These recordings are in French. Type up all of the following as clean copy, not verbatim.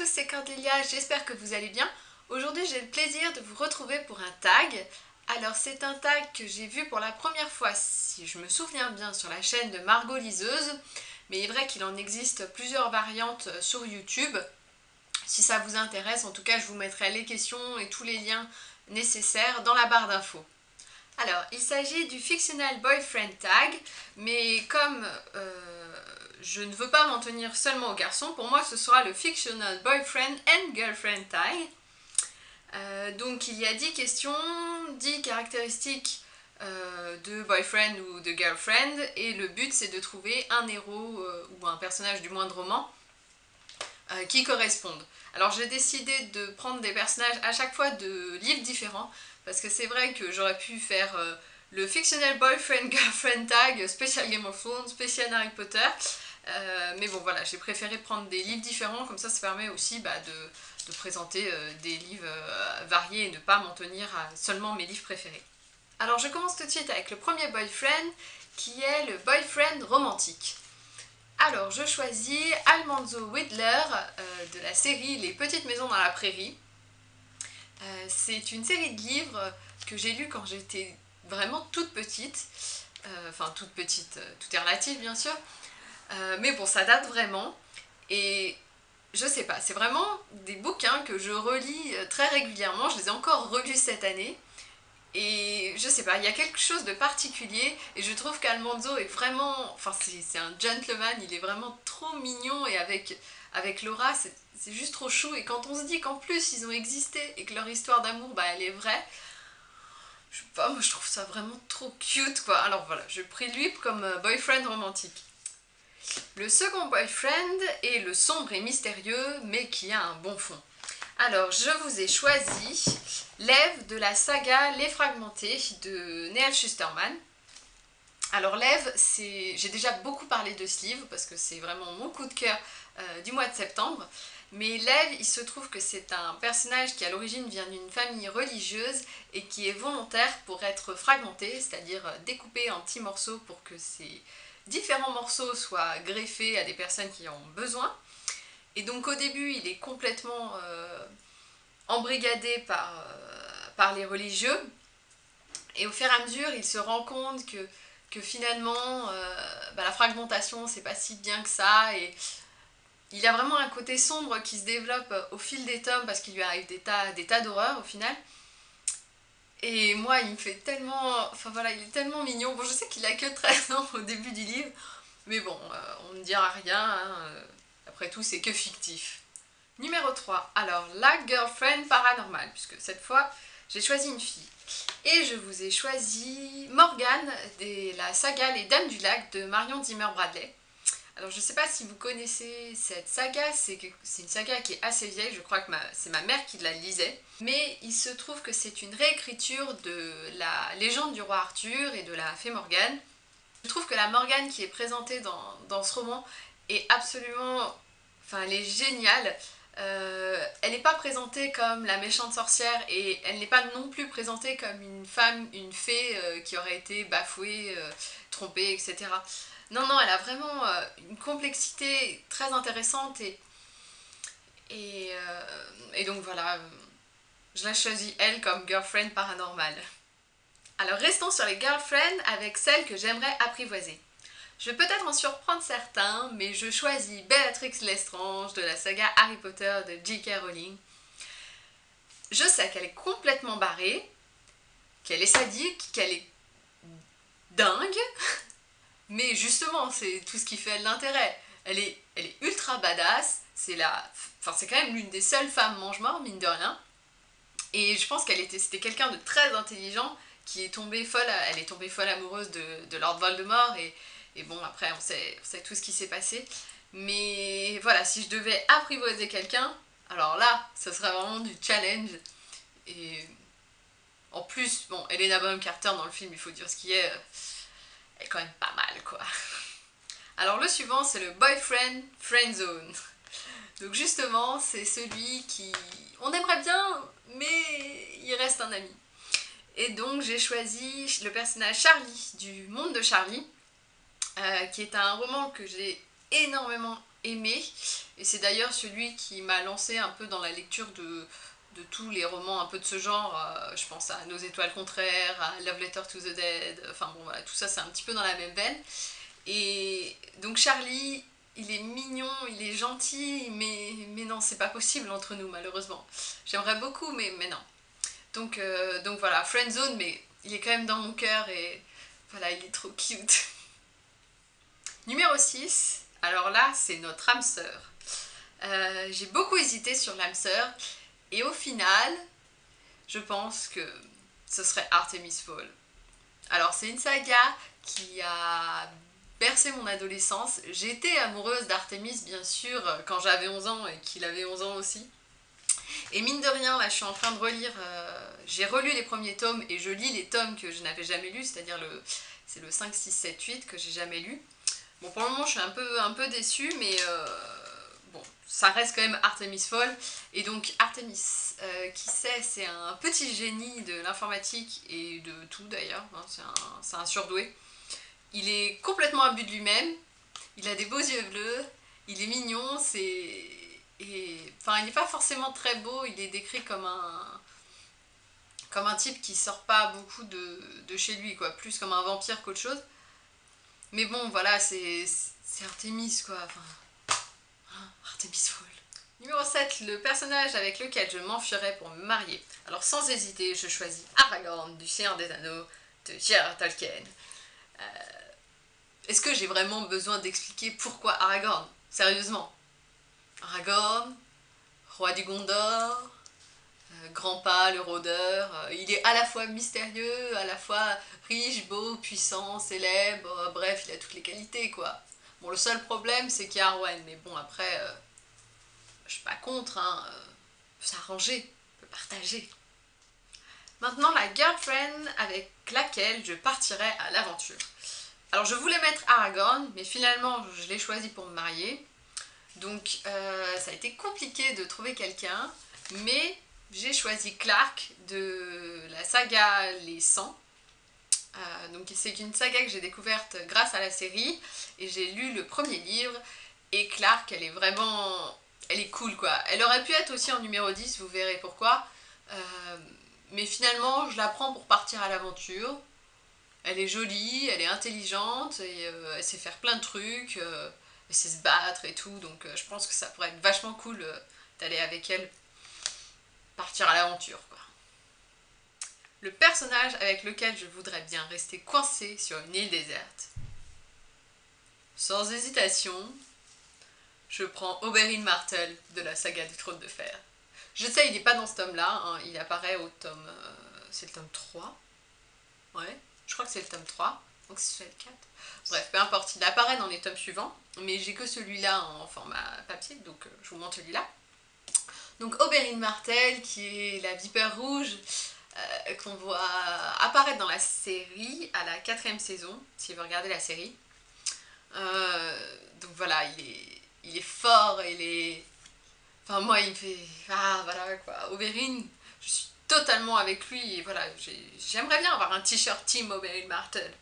tous, c'est Cordélia, j'espère que vous allez bien. Aujourd'hui j'ai le plaisir de vous retrouver pour un tag. Alors c'est un tag que j'ai vu pour la première fois, si je me souviens bien, sur la chaîne de Margot Liseuse. Mais il est vrai qu'il en existe plusieurs variantes sur YouTube. Si ça vous intéresse, en tout cas je vous mettrai les questions et tous les liens nécessaires dans la barre d'infos. Alors il s'agit du Fictional Boyfriend Tag, mais comme je ne veux pas m'en tenir seulement aux garçons, pour moi ce sera le Fictional Boyfriend and Girlfriend Tag. Donc il y a 10 questions, 10 caractéristiques de boyfriend ou de girlfriend, et le but c'est de trouver un héros ou un personnage du moindre roman qui correspondent. Alors j'ai décidé de prendre des personnages à chaque fois de livres différents, parce que c'est vrai que j'aurais pu faire le Fictional Boyfriend Girlfriend Tag, spécial Game of Thrones, spécial Harry Potter, mais bon voilà, j'ai préféré prendre des livres différents, comme ça permet aussi de présenter des livres variés et ne pas m'en tenir à seulement mes livres préférés. Alors je commence tout de suite avec le premier boyfriend, qui est le boyfriend romantique. Alors je choisis Almanzo Wilder de la série Les petites maisons dans la prairie. C'est une série de livres que j'ai lus quand j'étais vraiment toute petite, enfin toute petite, tout est relatif bien sûr, mais bon ça date vraiment, et je sais pas, c'est vraiment des bouquins que je relis très régulièrement, je les ai encore relus cette année, et je sais pas, il y a quelque chose de particulier, et je trouve qu'Almanzo est vraiment, enfin c'est un gentleman, il est vraiment trop mignon, et avec Laura c'est juste trop chou, et quand on se dit qu'en plus ils ont existé, et que leur histoire d'amour, bah elle est vraie, je sais pas, moi je trouve ça vraiment trop cute quoi. Alors voilà, j'ai pris lui comme boyfriend romantique. Le second boyfriend est le sombre et mystérieux, mais qui a un bon fond. Alors je vous ai choisi Lev de la saga Les Fragmentés de Neal Schusterman. Alors Lev, j'ai déjà beaucoup parlé de ce livre parce que c'est vraiment mon coup de cœur du mois de septembre. Mais Lev, il se trouve que c'est un personnage qui à l'origine vient d'une famille religieuse et qui est volontaire pour être fragmenté, c'est-à-dire découpé en petits morceaux pour que ces différents morceaux soient greffés à des personnes qui en ont besoin. Et donc au début, il est complètement embrigadé par les religieux. Et au fur et à mesure, il se rend compte que finalement, la fragmentation, c'est pas si bien que ça. Et il a vraiment un côté sombre qui se développe au fil des tomes parce qu'il lui arrive des tas d'horreurs au final. Et moi, il me fait tellement... Enfin voilà, il est tellement mignon. Bon, je sais qu'il a que 13 ans au début du livre. Mais bon, on ne dira rien, hein, après tout, c'est que fictif. Numéro 3. Alors, la girlfriend paranormale, puisque cette fois, j'ai choisi une fille. Et je vous ai choisi Morgane de la saga Les Dames du Lac de Marion Zimmer Bradley. Alors, je ne sais pas si vous connaissez cette saga, c'est une saga qui est assez vieille, je crois que c'est ma mère qui la lisait. Mais il se trouve que c'est une réécriture de la légende du roi Arthur et de la fée Morgane. Je trouve que la Morgane qui est présentée dans ce roman est absolument... Enfin, elle est géniale. Elle n'est pas présentée comme la méchante sorcière et elle n'est pas non plus présentée comme une femme, une fée qui aurait été bafouée, trompée, etc. Non, non, elle a vraiment une complexité très intéressante et donc voilà, je la choisis elle comme girlfriend paranormale. Alors restons sur les girlfriends avec celles que j'aimerais apprivoiser. Je vais peut-être en surprendre certains, mais je choisis Bellatrix Lestrange de la saga Harry Potter de J.K. Rowling. Je sais qu'elle est complètement barrée, qu'elle est sadique, qu'elle est dingue, mais justement, c'est tout ce qui fait l'intérêt. Elle est ultra badass, c'est quand même l'une des seules femmes mange-mort, mine de rien, et je pense qu'elle c'était quelqu'un de très intelligent qui est tombée folle, elle est tombée folle amoureuse de Lord Voldemort, et bon, après, on sait tout ce qui s'est passé. Mais voilà, si je devais apprivoiser quelqu'un, alors là, ça serait vraiment du challenge. Et en plus, bon, Helena Bonham Carter dans le film, il faut dire ce qui est, elle est quand même pas mal, quoi. Alors le suivant, c'est le boyfriend friendzone. Donc justement, c'est celui qui... On aimerait bien, mais il reste un ami. Et donc, j'ai choisi le personnage Charlie, du Monde de Charlie. Qui est un roman que j'ai énormément aimé, et c'est d'ailleurs celui qui m'a lancé un peu dans la lecture de tous les romans un peu de ce genre. Je pense à Nos Étoiles Contraires, à Love Letter to the Dead, enfin bon voilà, tout ça c'est un petit peu dans la même veine. Et donc Charlie, il est mignon, il est gentil, mais non, c'est pas possible entre nous malheureusement. J'aimerais beaucoup, mais non. Donc voilà, friendzone, mais il est quand même dans mon cœur et voilà, il est trop cute. Numéro 6, alors là c'est notre âme sœur. J'ai beaucoup hésité sur l'âme sœur et au final, je pense que ce serait Artemis Fowl. Alors c'est une saga qui a bercé mon adolescence. J'étais amoureuse d'Artemis bien sûr quand j'avais 11 ans et qu'il avait 11 ans aussi. Et mine de rien, là je suis en train de relire, j'ai relu les premiers tomes et je lis les tomes que je n'avais jamais lus, c'est-à-dire c'est le 5, 6, 7, 8 que j'ai jamais lu. Bon, pour le moment je suis un peu déçue, mais bon, ça reste quand même Artemis Fowl. Et donc Artemis, qui sait, c'est un petit génie de l'informatique et de tout d'ailleurs, hein, c'est un surdoué. Il est complètement imbu de lui-même, il a des beaux yeux bleus, il est mignon, c'est... Enfin, il n'est pas forcément très beau, il est décrit comme un type qui sort pas beaucoup de chez lui, quoi, plus comme un vampire qu'autre chose. Mais bon, voilà, c'est Artemis, quoi, enfin... Hein, Artemis Fowl. Numéro 7, le personnage avec lequel je m'enfuirais pour me marier. Alors, sans hésiter, je choisis Aragorn du Seigneur des Anneaux de J.R.R. Tolkien. Est-ce que j'ai vraiment besoin d'expliquer pourquoi Aragorn? Sérieusement, Aragorn, roi du Gondor, grand pas, le rôdeur, il est à la fois mystérieux, à la fois riche, beau, puissant, célèbre, bref, il a toutes les qualités quoi. Bon, le seul problème c'est qu'il y a Arwen, mais bon après, je suis pas contre, hein, on peut s'arranger, on peut partager. Maintenant la girlfriend avec laquelle je partirais à l'aventure. Alors je voulais mettre Aragorn, mais finalement je l'ai choisi pour me marier. Donc ça a été compliqué de trouver quelqu'un, mais j'ai choisi Clark de la saga Les 100. Donc c'est une saga que j'ai découverte grâce à la série, et j'ai lu le premier livre, et Clark elle est vraiment... elle est cool quoi. Elle aurait pu être aussi en numéro 10, vous verrez pourquoi, mais finalement je la prends pour partir à l'aventure. Elle est jolie, elle est intelligente, et elle sait faire plein de trucs... elle sait se battre et tout, donc je pense que ça pourrait être vachement cool d'aller avec elle partir à l'aventure, quoi. Le personnage avec lequel je voudrais bien rester coincée sur une île déserte. Sans hésitation, je prends Oberyn Martell de la saga du Trône de Fer. Je sais, il n'est pas dans ce tome-là, hein, il apparaît au tome... c'est le tome 3 ? Ouais, je crois que c'est le tome 3. Donc c'est le 4. Bref, peu importe, il apparaît dans les tomes suivants, mais j'ai que celui-là en format papier, donc je vous montre celui-là. Donc Oberyn Martell, qui est la vipère rouge, qu'on voit apparaître dans la série, à la 4e saison, si vous regardez la série. Donc voilà, il est fort, il est... Enfin moi il me fait... Ah voilà quoi, Oberyn, je suis totalement avec lui, et voilà, j'aimerais bien avoir un t-shirt team Oberyn Martell.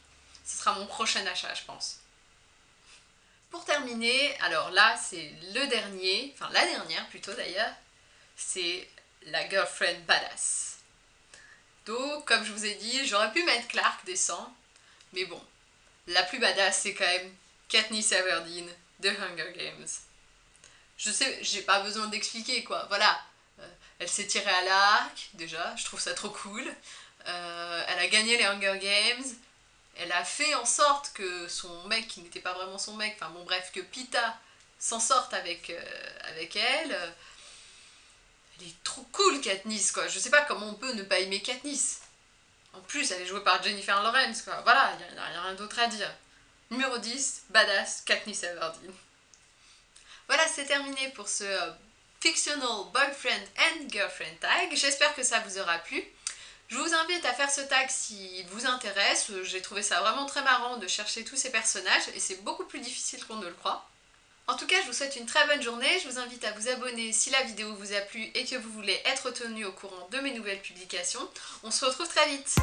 Ce sera mon prochain achat, je pense. Pour terminer, alors là, c'est le dernier, enfin la dernière plutôt d'ailleurs, c'est la girlfriend badass. Donc, comme je vous ai dit, j'aurais pu mettre Clark des 100, mais bon, la plus badass, c'est quand même Katniss Everdeen de Hunger Games. Je sais, j'ai pas besoin d'expliquer quoi, voilà. Elle s'est tirée à l'arc, déjà, je trouve ça trop cool. Elle a gagné les Hunger Games. Elle a fait en sorte que son mec, qui n'était pas vraiment son mec, enfin bon bref, que Peeta s'en sorte avec elle. Elle est trop cool Katniss quoi, je sais pas comment on peut ne pas aimer Katniss. En plus elle est jouée par Jennifer Lawrence quoi, voilà, y a rien d'autre à dire. Numéro 10, badass Katniss Everdeen. Voilà, c'est terminé pour ce Fictional Boyfriend and Girlfriend Tag, j'espère que ça vous aura plu. Je vous invite à faire ce tag s'il vous intéresse, j'ai trouvé ça vraiment très marrant de chercher tous ces personnages et c'est beaucoup plus difficile qu'on ne le croit. En tout cas, je vous souhaite une très bonne journée, je vous invite à vous abonner si la vidéo vous a plu et que vous voulez être tenu au courant de mes nouvelles publications. On se retrouve très vite.